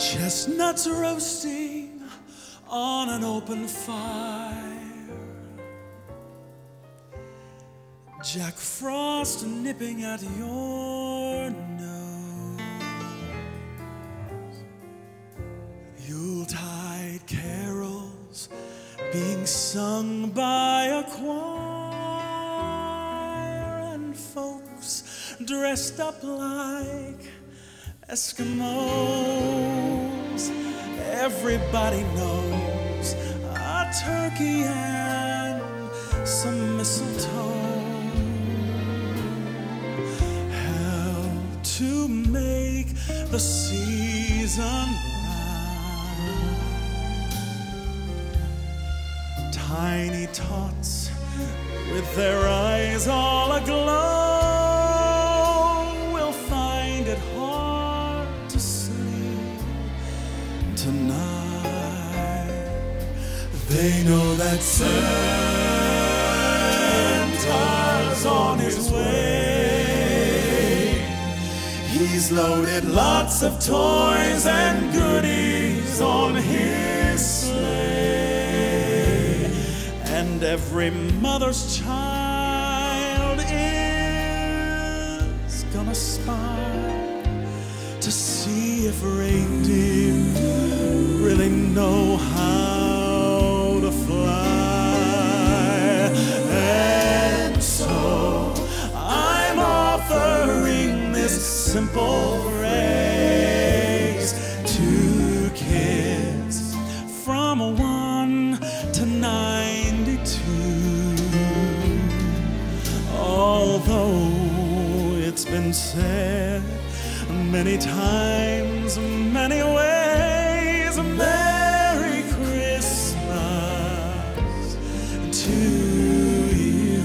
Chestnuts roasting on an open fire, Jack Frost nipping at your nose, Yuletide carols being sung by a choir, and folks dressed up like Eskimos. Everybody knows a turkey and some mistletoe help to make the season round. Tiny tots with their eyes all aglow will find it hard tonight. They know that Santa's on his way. He's loaded lots of toys and goodies on his sleigh, and every mother's child is gonna spy to see if reindeer really know how to fly. And so I'm offering this simple phrase to kids from 1 to 92, although it's been said many times, many ways. Merry Christmas to you.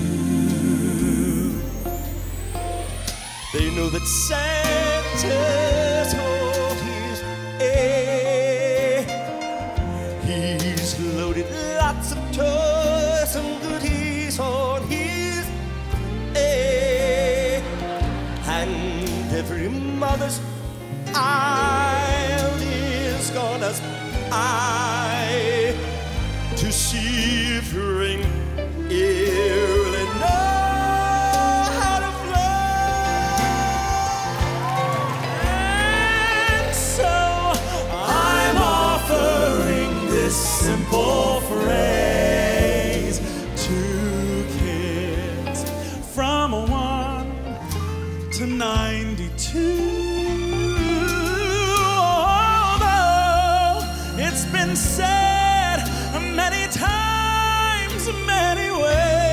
They know that Santa's on his way. He's loaded lots of toys and goodies on his way, and every mother's child is gonna to see if reindeer really know how to fly. And so I'm offering this simple phrase to kids from 1 to 92. It's been said many times, many ways.